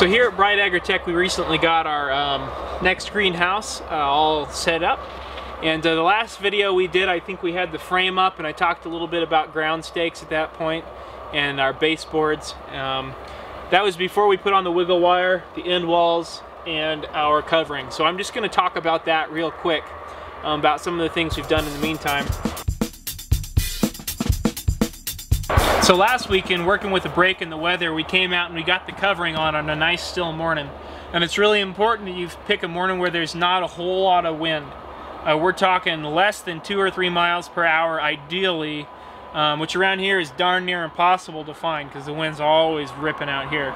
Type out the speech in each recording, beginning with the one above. So here at Bright Agrotech, we recently got our next greenhouse all set up. And the last video we did, I think we had the frame up, and I talked a little bit about ground stakes at that point and our baseboards. That was before we put on the wiggle wire, the end walls, and our covering. So I'm just going to talk about that real quick, about some of the things we've done in the meantime. So last weekend, working with a break in the weather, we came out and we got the covering on a nice still morning. And it's really important that you pick a morning where there's not a whole lot of wind. We're talking less than 2 or 3 miles per hour ideally, which around here is darn near impossible to find because the wind's always ripping out here.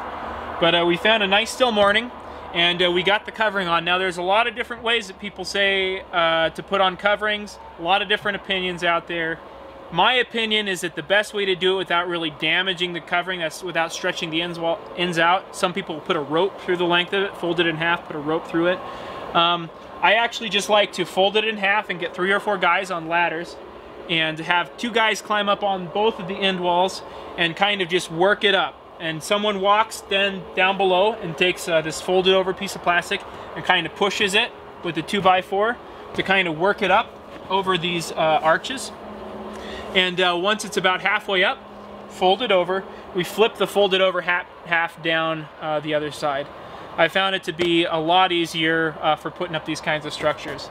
But we found a nice still morning, and we got the covering on. Now there's a lot of different ways that people say to put on coverings, a lot of different opinions out there. My opinion is that the best way to do it without really damaging the covering, that's without stretching the ends out. Some people put a rope through the length of it, fold it in half, put a rope through it. I actually just like to fold it in half and get 3 or 4 guys on ladders and have 2 guys climb up on both of the end walls and kind of just work it up. And someone walks then down below and takes this folded over piece of plastic and kind of pushes it with the 2x4 to kind of work it up over these arches. And once it's about halfway up, fold it over. We flip the folded over half down the other side. I found it to be a lot easier for putting up these kinds of structures.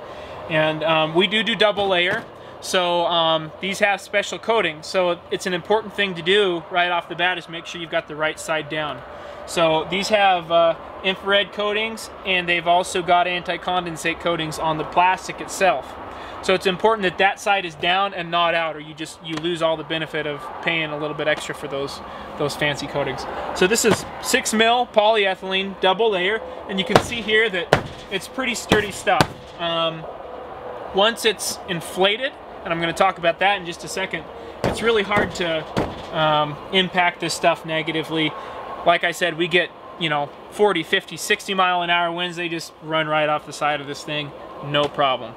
And we do double layer, so these have special coating. So it's an important thing to do right off the bat is make sure you've got the right side down. So these have infrared coatings, and they've also got anti-condensate coatings on the plastic itself. So it's important that that side is down and not out, or you lose all the benefit of paying a little bit extra for those fancy coatings. So this is 6mm polyethylene double layer, and you can see here that it's pretty sturdy stuff. Once it's inflated, and I'm going to talk about that in just a second, it's really hard to impact this stuff negatively. Like I said, we get 40, 50, 60 mile an hour winds. They just run right off the side of this thing, no problem.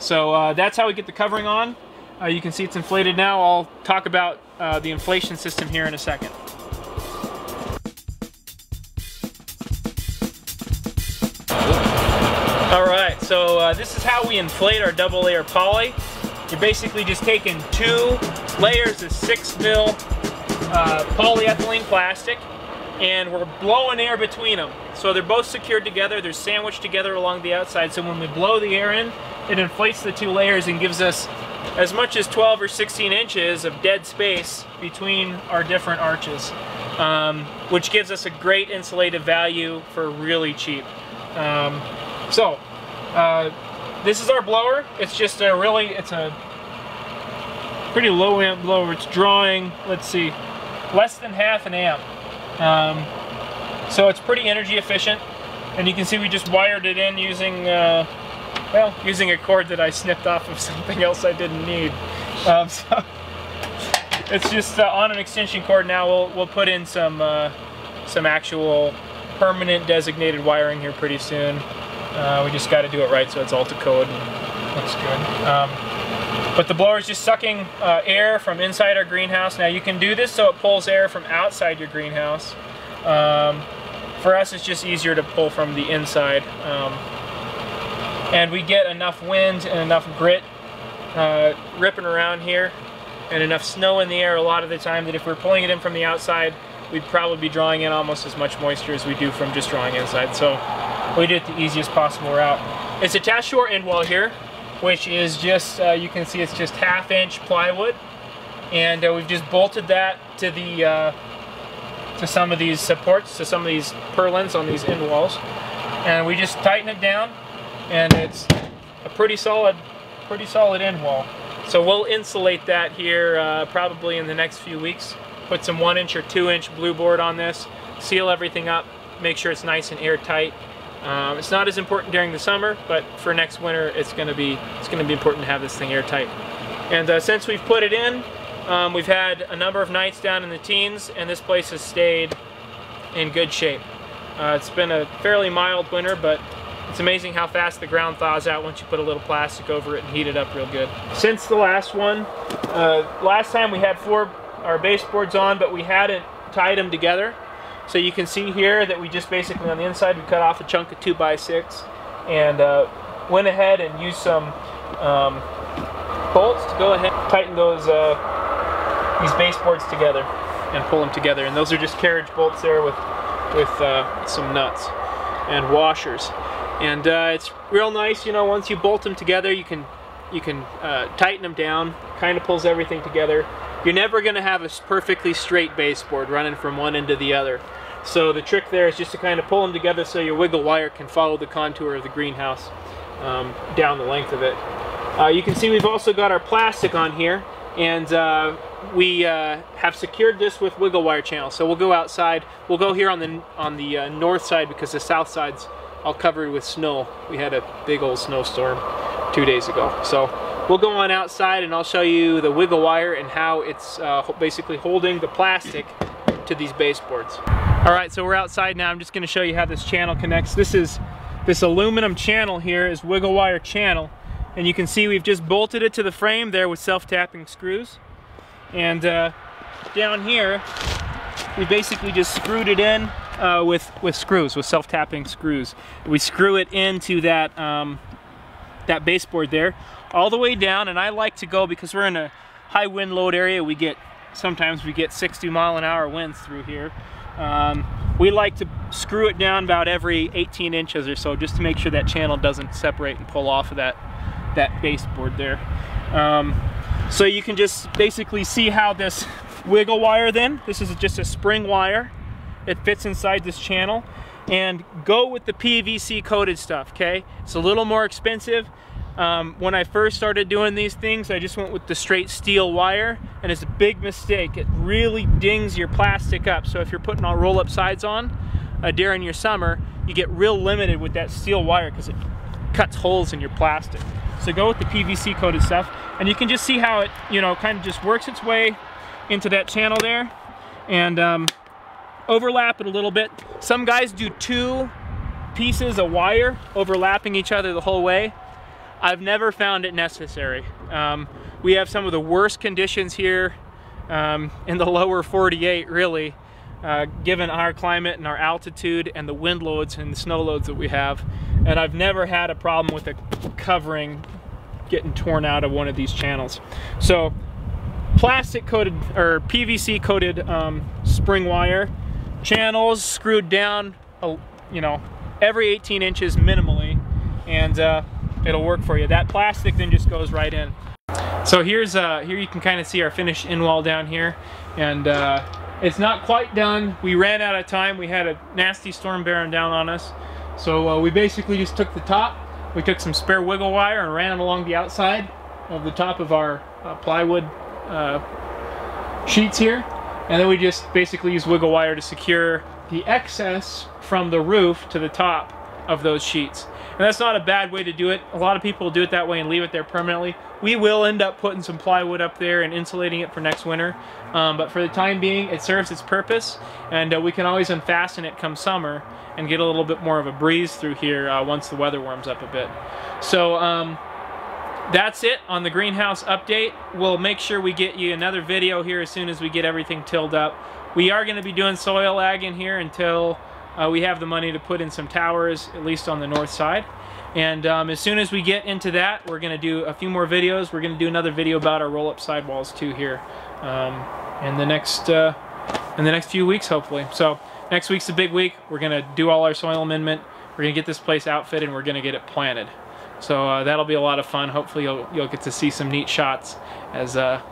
So that's how we get the covering on. You can see it's inflated now. I'll talk about the inflation system here in a second. All right, so this is how we inflate our double layer poly. You're basically just taking 2 layers of 6mm polyethylene plastic, and we're blowing air between them. So they're both secured together, they're sandwiched together along the outside, so when we blow the air in, it inflates the 2 layers and gives us as much as 12 or 16 inches of dead space between our different arches, which gives us a great insulative value for really cheap. This is our blower. It's just a it's a pretty low amp blower. It's drawing, let's see, less than half an amp. So it's pretty energy efficient, and you can see we just wired it in using, well, using a cord that I snipped off of something else I didn't need. So it's just on an extension cord now. We'll put in some actual permanent designated wiring here pretty soon. We just got to do it right, so it's all to code. And looks good. But the blower is just sucking air from inside our greenhouse. Now you can do this so it pulls air from outside your greenhouse. For us, it's just easier to pull from the inside. And we get enough wind and enough grit ripping around here and enough snow in the air a lot of the time that if we're pulling it in from the outside, we'd probably be drawing in almost as much moisture as we do from just drawing inside. So we did it the easiest possible route. It's attached to our end wall here, which is just, you can see it's just 1/2 inch plywood. And we've just bolted that to the, to some of these supports, to some of these purlins on these end walls. And we just tighten it down, and it's a pretty solid end wall. So we'll insulate that here probably in the next few weeks. Put some 1-inch or 2-inch blue board on this, seal everything up, make sure it's nice and airtight. It's not as important during the summer, but for next winter, it's going to be important to have this thing airtight. And since we've put it in, we've had a number of nights down in the teens, and this place has stayed in good shape. It's been a fairly mild winter, but it's amazing how fast the ground thaws out once you put a little plastic over it and heat it up real good. Since the last one, last time we had our baseboards on, but we hadn't tied them together. So you can see here that we just basically on the inside we cut off a chunk of 2x6 and went ahead and used some bolts to go ahead and tighten those these baseboards together and pull them together. And those are just carriage bolts there with some nuts and washers. And it's real nice, you know, once you bolt them together you can tighten them down, kind of pulls everything together. You're never going to have a perfectly straight baseboard running from one end to the other. So the trick there is just to kind of pull them together so your wiggle wire can follow the contour of the greenhouse down the length of it. You can see we've also got our plastic on here, and we have secured this with wiggle wire channel. So we'll go outside. We'll go here on the north side because the south side's all covered with snow. We had a big old snowstorm 2 days ago. So we'll go on outside and I'll show you the wiggle wire and how it's basically holding the plastic to these baseboards. All right, so we're outside now. I'm just going to show you how this channel connects. This aluminum channel here is wiggle wire channel, and you can see we've just bolted it to the frame there with self-tapping screws. And down here we basically just screwed it in with self-tapping screws. We screw it into that that baseboard there all the way down. And I like to go, because we're in a high wind load area, sometimes we get 60-mile-an-hour winds through here. We like to screw it down about every 18 inches or so, just to make sure that channel doesn't separate and pull off of that baseboard there. So you can just basically see how this wiggle wire then, this is just a spring wire, it fits inside this channel. And go with the PVC coated stuff, okay? It's a little more expensive. When I first started doing these things, I just went with the straight steel wire, and it's a big mistake. It really dings your plastic up. So if you're putting all roll-up sides on during your summer, you get real limited with that steel wire because it cuts holes in your plastic. So go with the PVC coated stuff, and you can just see how it, you know, kind of just works its way into that channel there, and overlap it a little bit. Some guys do 2 pieces of wire overlapping each other the whole way. I've never found it necessary. We have some of the worst conditions here in the lower 48 really, given our climate and our altitude and the wind loads and the snow loads that we have. And I've never had a problem with a covering getting torn out of one of these channels. So plastic coated or PVC coated spring wire, channels screwed down, you know, every 18 inches minimally, and it'll work for you. That plastic then just goes right in. So here's here you can kind of see our finished in wall down here, and it's not quite done. We ran out of time. We had a nasty storm bearing down on us, so we basically just took the top. We took some spare wiggle wire and ran it along the outside of the top of our plywood sheets here. And then we just basically use wiggle wire to secure the excess from the roof to the top of those sheets. And that's not a bad way to do it. A lot of people do it that way and leave it there permanently. We will end up putting some plywood up there and insulating it for next winter. But for the time being, it serves its purpose, and we can always unfasten it come summer and get a little bit more of a breeze through here once the weather warms up a bit. So that's it on the greenhouse update. We'll make sure we get you another video here as soon as we get everything tilled up. We are going to be doing soil ag in here until we have the money to put in some towers, at least on the north side. And as soon as we get into that, we're going to do a few more videos. We're going to do another video about our roll-up sidewalls too here in the next few weeks, hopefully. So next week's a big week. We're going to do all our soil amendment. We're going to get this place outfitted, and we're going to get it planted. So that'll be a lot of fun. Hopefully you'll get to see some neat shots as our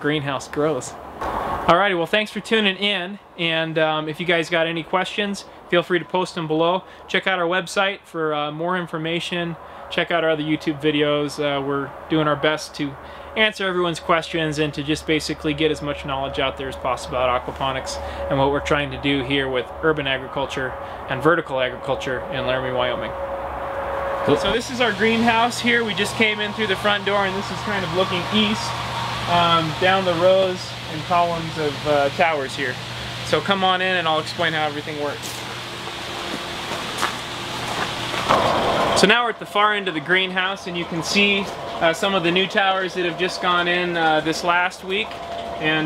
greenhouse grows. Alrighty, well thanks for tuning in, and if you guys got any questions, feel free to post them below. Check out our website for more information. Check out our other YouTube videos. We're doing our best to answer everyone's questions and to just basically get as much knowledge out there as possible about aquaponics and what we're trying to do here with urban agriculture and vertical agriculture in Laramie, Wyoming. So this is our greenhouse here. We just came in through the front door, and this is kind of looking east down the rows and columns of towers here. So come on in and I'll explain how everything works. So now we're at the far end of the greenhouse, and you can see some of the new towers that have just gone in this last week. And